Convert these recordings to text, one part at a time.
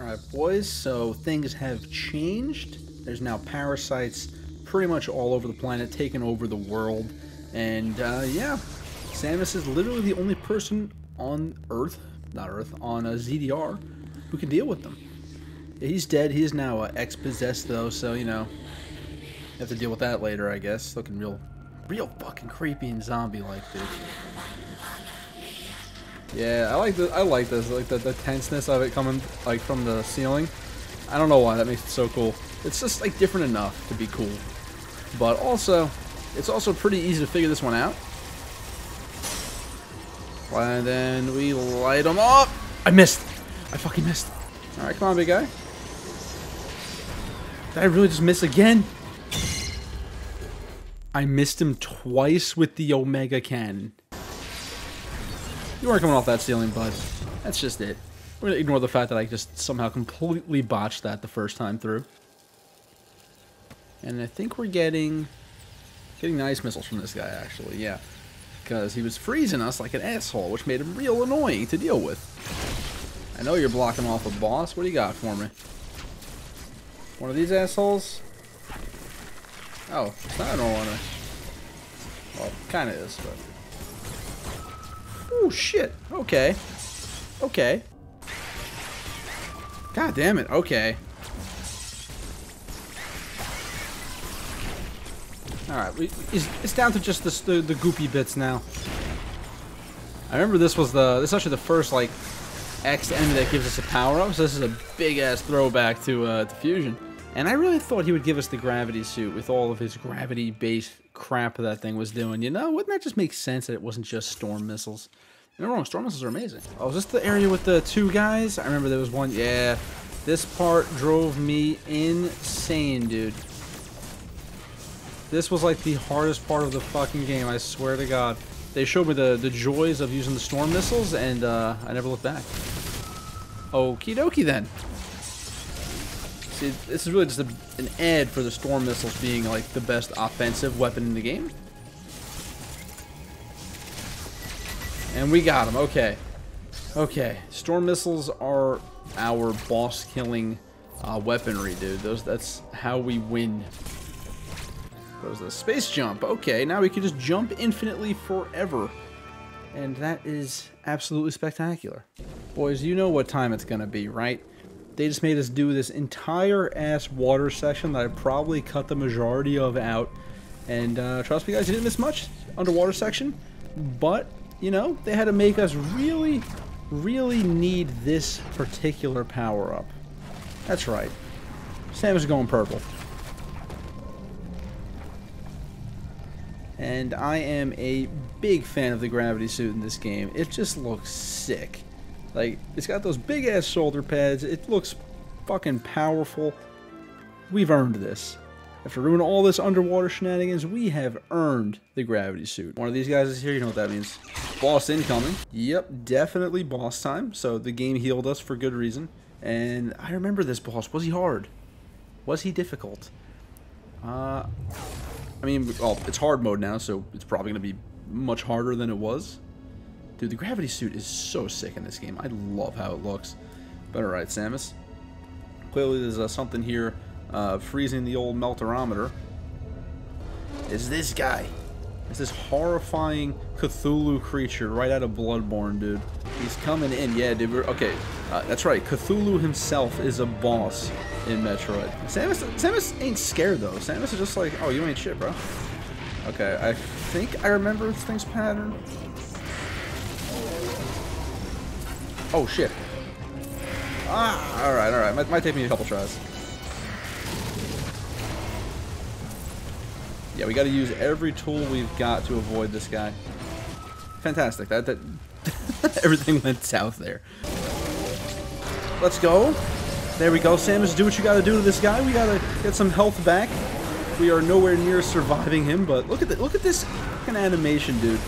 Alright, boys, so things have changed. There's now parasites pretty much all over the planet, taking over the world. And, yeah, Samus is literally the only person on Earth, on ZDR, who can deal with them. Yeah, he's dead. He is now X-possessed, though, so, you know, have to deal with that later, I guess. Looking real fucking creepy and zombie-like, dude. Yeah, I like the tenseness of it coming, like, from the ceiling. I don't know why, that makes it so cool. It's just, like, different enough to be cool. But also, it's also pretty easy to figure this one out. And then we light them up! I missed! I fucking missed. Alright, come on, big guy. Did I really just miss again? I missed him twice with the Omega cannon. You weren't coming off that ceiling, bud. That's just it. We're gonna ignore the fact that I just somehow completely botched that the first time through. And I think we're getting nice missiles from this guy, actually, yeah. Because he was freezing us like an asshole, which made him real annoying to deal with. I know you're blocking off a boss. What do you got for me? One of these assholes? Oh, it's not an order. Well, it kind of is, but... Oh shit. Okay. Okay. God damn it. Okay. All right. It's down to just the goopy bits now. I remember this is actually the first like XM that gives us a power up. So this is a big ass throwback to Fusion. And I really thought he would give us the gravity suit with all of his gravity based crap that thing was doing. You know, wouldn't that just make sense that it wasn't just storm missiles? You're wrong, storm missiles are amazing. Oh, is this the area with the two guys? I remember there was one. Yeah, this part drove me insane, dude. This was like the hardest part of the fucking game, I swear to God. They showed me the joys of using the storm missiles, and I never looked back. Okie dokie then. See, this is really just an ad for the storm missiles being like the best offensive weapon in the game. And we got him. Okay. Okay. Storm missiles are our boss-killing weaponry, dude. That's how we win. What was the space jump? Okay, now we can just jump infinitely forever. And that is absolutely spectacular. Boys, you know what time it's gonna be, right? They just made us do this entire ass water section that I probably cut the majority of out. And trust me guys, you didn't miss much underwater section. But, you know, they had to make us really, really need this particular power-up. That's right. Samus is going purple. And I am a big fan of the gravity suit in this game. It just looks sick. Like, it's got those big-ass shoulder pads. It looks fucking powerful. We've earned this. After ruining all this underwater shenanigans, we have earned the gravity suit. One of these guys is here. You know what that means. Boss incoming. Yep, definitely boss time. So the game healed us for good reason. And I remember this boss. Was he hard? Was he difficult? I mean, well, it's hard mode now, so it's probably going to be much harder than it was. Dude, the gravity suit is so sick in this game. I love how it looks. But alright, Samus. Clearly there's something here freezing the old melterometer. It's this guy. It's this horrifying Cthulhu creature right out of Bloodborne, dude. He's coming in. Yeah, dude. Okay, that's right. Cthulhu himself is a boss in Metroid. Samus ain't scared, though. Samus is just like, oh, you ain't shit, bro. Okay, I think I remember this thing's pattern. Oh shit. Ah, alright, alright. Might take me a couple tries. Yeah, we gotta use every tool we've got to avoid this guy. Fantastic. That everything went south there. Let's go. There we go, Samus. Do what you gotta do to this guy. We gotta get some health back. We are nowhere near surviving him, but look at this fucking animation, dude.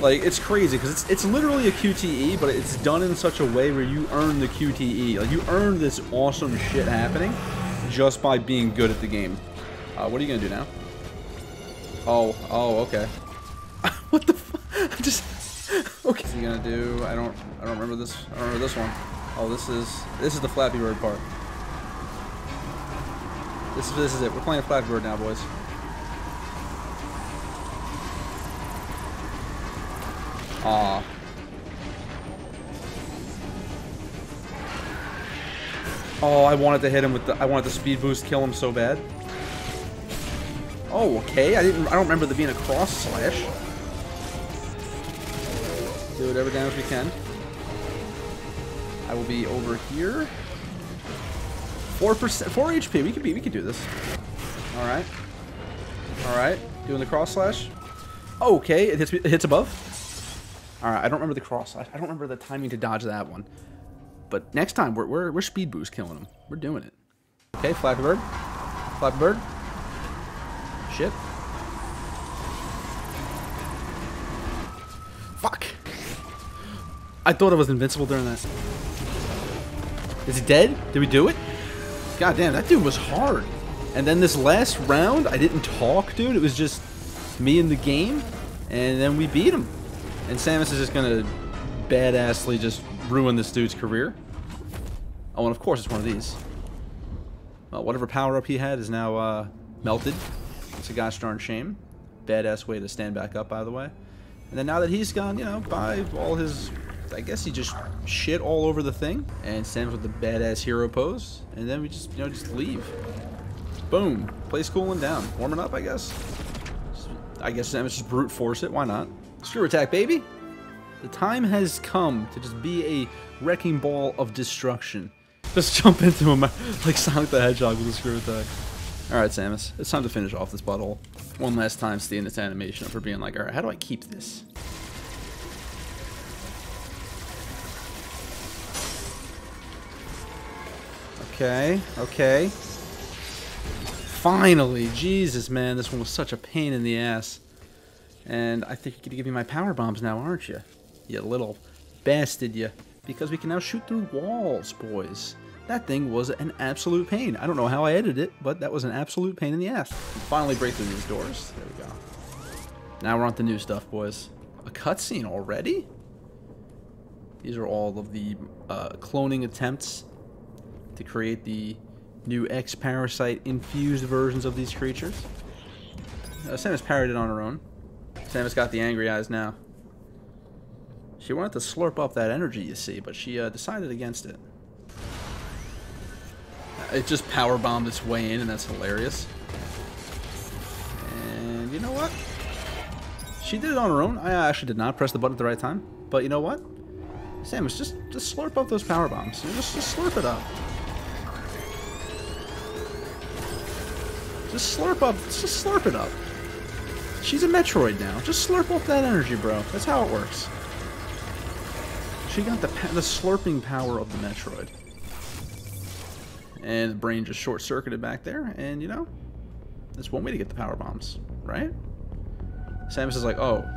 Like, it's crazy, because it's literally a QTE, but it's done in such a way where you earn the QTE. Like, you earn this awesome shit happening just by being good at the game. What are you going to do now? Oh, okay. What the fuck? I just... Okay. What's he going to do? I don't remember this. I don't remember this one. Oh, this is the Flappy Bird part. This is it. We're playing Flappy Bird now, boys. Aw. Oh, I wanted to hit him with the. I wanted the speed boost, kill him so bad. Oh, okay. I don't remember there being a cross slash. Do whatever damage we can. I will be over here. 4%, 4 HP. We could do this. All right. All right. Doing the cross slash. Oh, okay. It hits above. All right. I don't remember the cross slash. I don't remember the timing to dodge that one. But next time, we're speed boost killing him. We're doing it. Okay, Flappy Bird. Flappy Bird. Shit. Fuck. I thought I was invincible during that. Is he dead? Did we do it? God damn, that dude was hard. And then this last round, I didn't talk, dude. It was just me and the game. And then we beat him. And Samus is just gonna badassly just ruin this dude's career. Oh, and of course it's one of these. Well, whatever power-up he had is now melted. It's a gosh darn shame. Badass way to stand back up, by the way. And then now that he's gone, you know, by all his... I guess he just shit all over the thing. And Sam's with the badass hero pose. And then we just, you know, just leave. Boom. Place cooling down. Warming up, I guess. I guess Sam just brute force it. Why not? Screw attack, baby. The time has come to just be a wrecking ball of destruction. Just jump into him like Sonic the Hedgehog with a screw attack. Alright, Samus. It's time to finish off this butthole. One last time seeing this animation for being like, alright, how do I keep this? Okay, okay. Finally! Jesus, man, this one was such a pain in the ass. And I think you're gonna give me my power bombs now, aren't you? You little bastard, you. Because we can now shoot through walls, boys. That thing was an absolute pain. I don't know how I edited it, but that was an absolute pain in the ass. And finally break through these doors. There we go. Now we're on to new stuff, boys. A cutscene already? These are all of the cloning attempts to create the new X-Parasite infused versions of these creatures. Samus parried it on her own. Samus got the angry eyes now. She wanted to slurp up that energy, you see, but she decided against it. It just powerbombed its way in, and that's hilarious. And you know what? She did it on her own. I actually did not press the button at the right time. But you know what? Samus, just slurp up those power bombs. Just slurp it up. Just slurp it up. She's a Metroid now. Just slurp up that energy, bro. That's how it works. She got the slurping power of the Metroid. And the brain just short-circuited back there, and you know, that's one way to get the power bombs, right? Samus is like, oh,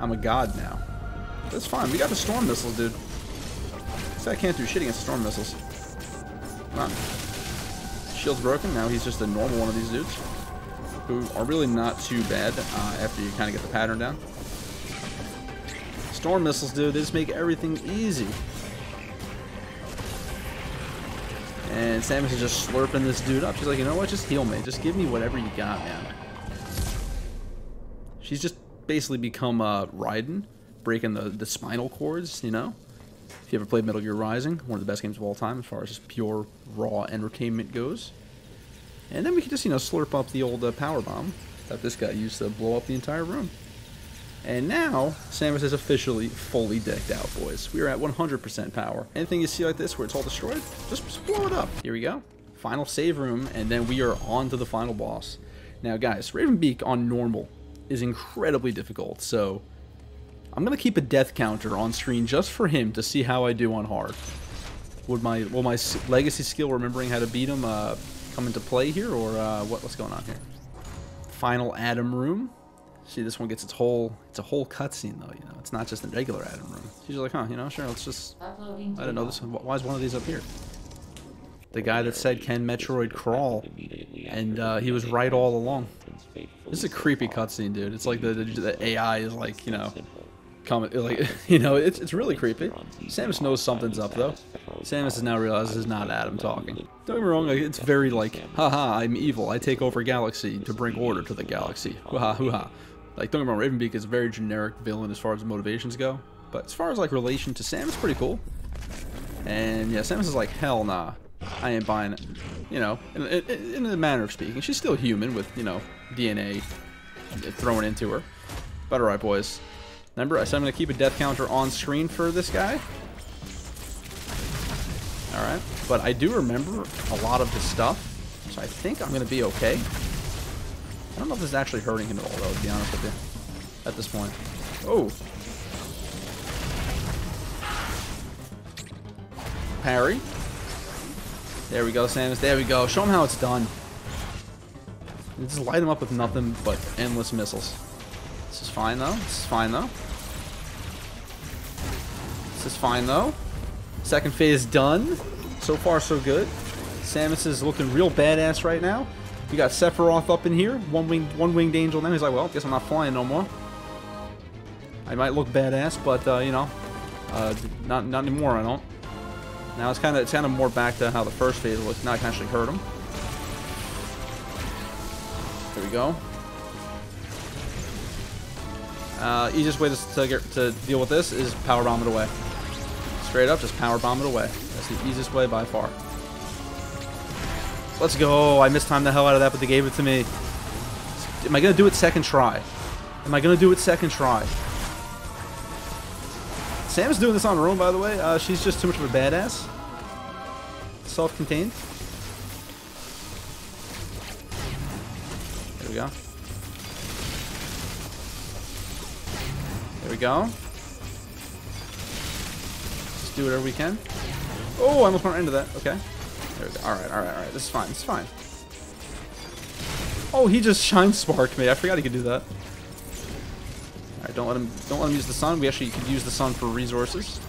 I'm a god now. That's fine, we got the storm missiles, dude. So I can't do shit against storm missiles. Come on. Shield's broken, now he's just a normal one of these dudes. Who are really not too bad after you kind of get the pattern down. Storm missiles, dude, they just make everything easy. And Samus is just slurping this dude up. She's like, you know what? Just heal me. Just give me whatever you got, man. She's just basically become Raiden, breaking the spinal cords, you know? If you ever played Metal Gear Rising, one of the best games of all time as far as just pure, raw entertainment goes. And then we can just, you know, slurp up the old power bomb that this guy used to blow up the entire room. And now, Samus is officially fully decked out, boys. We are at 100% power. Anything you see like this where it's all destroyed, just blow it up. Here we go. Final save room, and then we are on to the final boss. Now, guys, Raven Beak on normal is incredibly difficult, so I'm going to keep a death counter on screen just for him to see how I do on hard. Will my legacy skill remembering how to beat him come into play here, or what's going on here? Final Adam room. See, this one gets it's a whole cutscene though, you know. It's not just a regular Adam room. She's like, huh, you know, sure, let's just, I don't know, this one, why is one of these up here? The guy that said, can Metroid crawl? And he was right all along. This is a creepy cutscene, dude. It's like the AI is like, you know, it's really creepy. Samus knows something's up though. Samus has now realized it's not Adam talking. Don't get me wrong, it's very like, haha, I'm evil, I take over galaxy to bring order to the galaxy. Hoo-ha, hoo-ha. Like, don't get me wrong, Raven Beak is a very generic villain as far as motivations go. But as far as, like, relation to Samus, pretty cool. And, yeah, Samus is like, hell nah, I ain't buying it. You know, in a manner of speaking. She's still human with, you know, DNA thrown into her. But alright, boys. Remember, I said I'm going to keep a death counter on screen for this guy. Alright. But I do remember a lot of this stuff, so I think I'm going to be okay. I don't know if this is actually hurting him at all, though, to be honest with you, at this point. Oh. Parry. There we go, Samus. There we go. Show him how it's done. And just light him up with nothing but endless missiles. This is fine, though. This is fine, though. This is fine, though. Second phase done. So far, so good. Samus is looking real badass right now. You got Sephiroth up in here, one winged angel. Now he's like, well, guess I'm not flying no more. I might look badass, but you know, not anymore. I don't. Now it's kind of more back to how the first phase looks. Now I can actually hurt him. There we go. Easiest way to deal with this is power bomb it away. Straight up, just power bomb it away. That's the easiest way by far. Let's go. I mistimed the hell out of that, but they gave it to me. Am I going to do it second try? Am I going to do it second try? Sam's doing this on her own, by the way. She's just too much of a badass. Self-contained. There we go. There we go. Just do whatever we can. Oh, I almost went right into that. Okay. Alright, alright, alright. This is fine. This is fine. Oh, he just shine sparked me. I forgot he could do that. Alright, don't let him use the sun. We actually could use the sun for resources.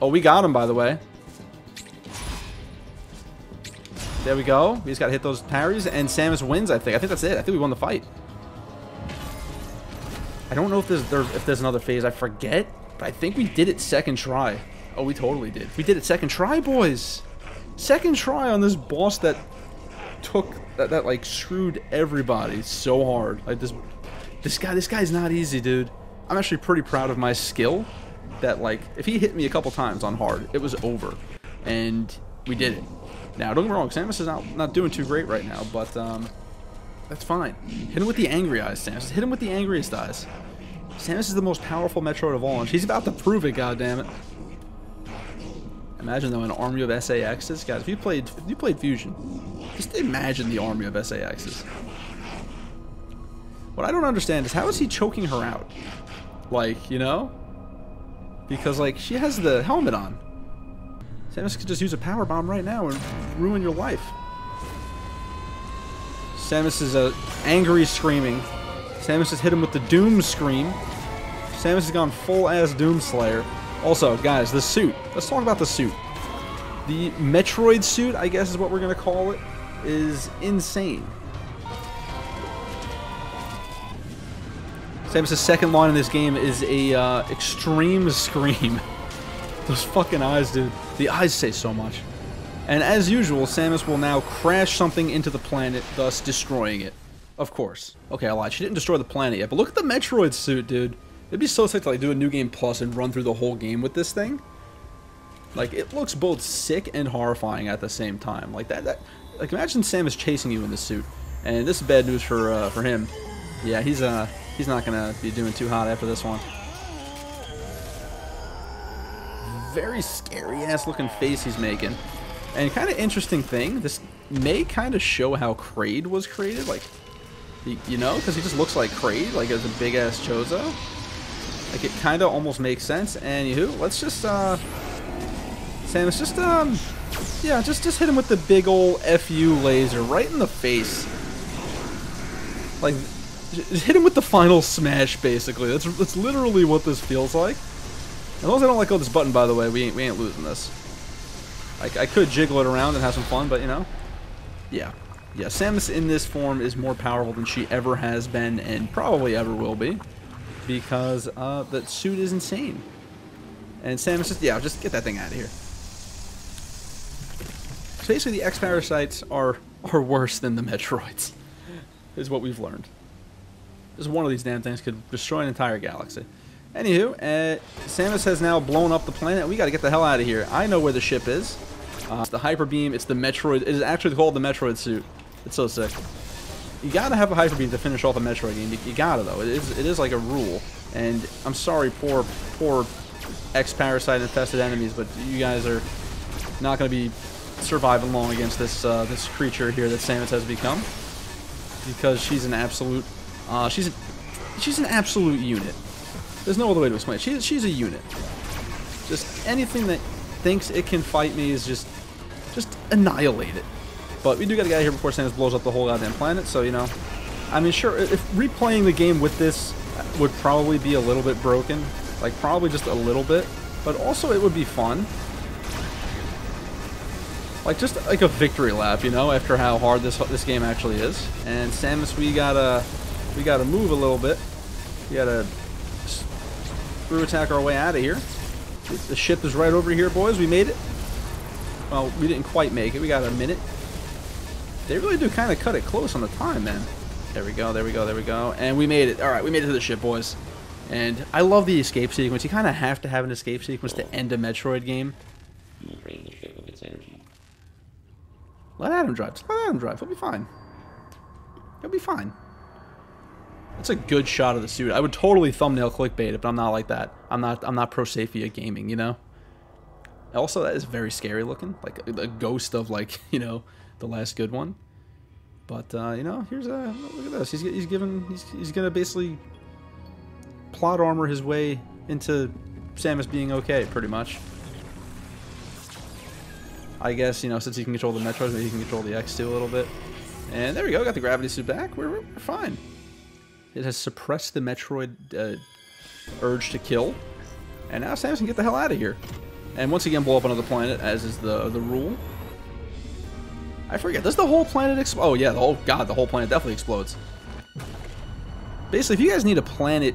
Oh, we got him, by the way. There we go. We just gotta hit those parries, and Samus wins, I think. I think that's it. I think we won the fight. I don't know if there's another phase. I forget, but I think we did it second try. Oh, we totally did. We did it second try, boys. Second try on this boss that took that like screwed everybody so hard. Like this guy's not easy, dude. I'm actually pretty proud of my skill. That like if he hit me a couple times on hard, it was over, and we did it. Now don't get me wrong, Samus is not doing too great right now, but that's fine. Hit him with the angry eyes, Samus. Hit him with the angriest eyes. Samus is the most powerful Metroid of all, and she's about to prove it. Goddammit. Imagine though an army of S.A.X's, guys. If you played Fusion, just imagine the army of S.A.X's. What I don't understand is how is he choking her out? Like, you know, because like she has the helmet on. Samus could just use a power bomb right now and ruin your life. Samus is angry screaming. Samus has hit him with the doom scream. Samus has gone full ass doom slayer. Also, guys, the suit. Let's talk about the suit. The Metroid suit, I guess is what we're going to call it, is insane. Samus' second line in this game is a extreme scream. Those fucking eyes, dude. The eyes say so much. And as usual, Samus will now crash something into the planet, thus destroying it. Of course. Okay, I lied. She didn't destroy the planet yet, but look at the Metroid suit, dude. It'd be so sick to like do a new game plus and run through the whole game with this thing. Like it looks both sick and horrifying at the same time. Like that like imagine Samus chasing you in the suit. And this is bad news for him. Yeah, he's not gonna be doing too hot after this one. Very scary ass looking face he's making. And kind of interesting thing, this may kind of show how Kraid was created, like you know, because he just looks like Kraid, like as a big ass Chozo. Like, it kind of almost makes sense. Anywho, let's just, Samus, just, yeah, just hit him with the big ol' FU laser right in the face. Like, just hit him with the final smash, basically. That's literally what this feels like. As long as I don't let go of this button, by the way, we ain't losing this. Like, I could jiggle it around and have some fun, but, you know. Yeah. Yeah, Samus in this form is more powerful than she ever has been and probably ever will be. Because that suit is insane. And Samus just, yeah, just get that thing out of here. So basically, the X-Parasites are worse than the Metroids, is what we've learned. Just one of these damn things could destroy an entire galaxy. Anywho, Samus has now blown up the planet. We got to get the hell out of here. I know where the ship is. It's the Hyper Beam. It's the Metroid. It is actually called the Metroid suit. It's so sick. You got to have a Hyper Beam to finish off a Metroid game. You got to, though. It is like a rule. And I'm sorry, poor X-Parasite infested enemies, but you guys are not going to be surviving long against this this creature here that Samus has become, because she's an absolute she's an absolute unit. There's no other way to explain it. She's a unit. Just anything that thinks it can fight me is just annihilate it. But we do got to get out of here before Samus blows up the whole goddamn planet. So, you know, I mean, sure, if replaying the game with this would probably be a little bit broken, like probably just a little bit, but also it would be fun. Like, just like a victory lap, you know, after how hard this game actually is. And Samus, we gotta move a little bit. We gotta screw attack our way out of here. The ship is right over here, boys. We made it. Well, we didn't quite make it. We got a minute. They really do kind of cut it close on the time, man. There we go, there we go, there we go. And we made it. All right, we made it to the ship, boys. And I love the escape sequence. You kind of have to have an escape sequence to end a Metroid game. Let Adam drive. Just let Adam drive. He'll be fine. He'll be fine. That's a good shot of the suit. I would totally thumbnail clickbait it, but I'm not like that. I'm not pro Saphia gaming, you know. Also, that is very scary looking, like a ghost of, like, you know, the last good one. But you know, here's a look at this. He's gonna basically plot armor his way into Samus being okay, pretty much. I guess, you know, since he can control the Metroid, maybe he can control the X too a little bit. And there we go, got the gravity suit back. We're fine. It has suppressed the Metroid urge to kill. And now Samus can get the hell out of here. And once again, blow up another planet, as is the rule. I forget, does the whole planet explode? Oh yeah, the whole planet definitely explodes. Basically, if you guys need a planet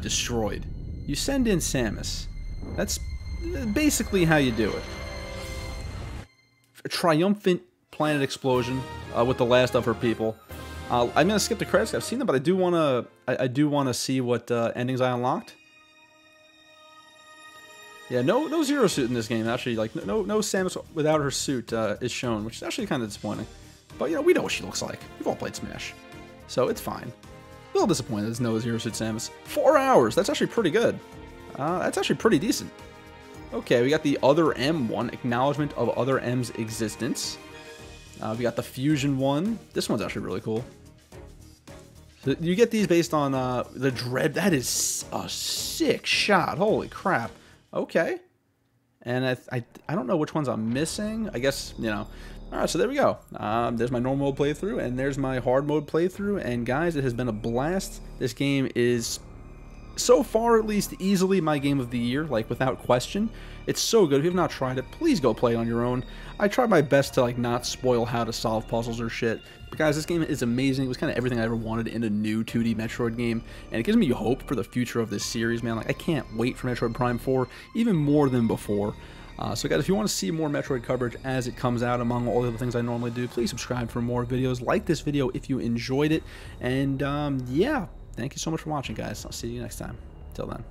destroyed, you send in Samus. That's basically how you do it. A triumphant planet explosion with the last of her people. I'm gonna skip the credits. I've seen them, but I do wanna I do wanna see what endings I unlocked. Yeah, no Zero suit in this game. Actually, like no Samus without her suit is shown, which is actually kind of disappointing. But you know, we know what she looks like. We've all played Smash, so it's fine. A little disappointed there's no Zero suit Samus. 4 hours. That's actually pretty good. That's actually pretty decent. Okay, we got the Other M one, acknowledgement of Other M's existence. We got the Fusion one. This one's actually really cool. So you get these based on the Dread. That is a sick shot. Holy crap. Okay. And I don't know which ones I'm missing. I guess, you know. All right, so there we go. There's my normal mode playthrough, and there's my hard mode playthrough. And guys, it has been a blast. This game is, so far at least, easily my game of the year, like without question. It's so good. If you've not tried it, please go play it on your own. I tried my best to, like, not spoil how to solve puzzles or shit. But guys, this game is amazing. It was kind of everything I ever wanted in a new 2D Metroid game, and it gives me hope for the future of this series, man. Like, I can't wait for Metroid Prime 4, even more than before. So guys, if you want to see more Metroid coverage as it comes out, among all the other things I normally do, please subscribe for more videos. Like this video if you enjoyed it, and yeah. Thank you so much for watching, guys. I'll see you next time. Till then.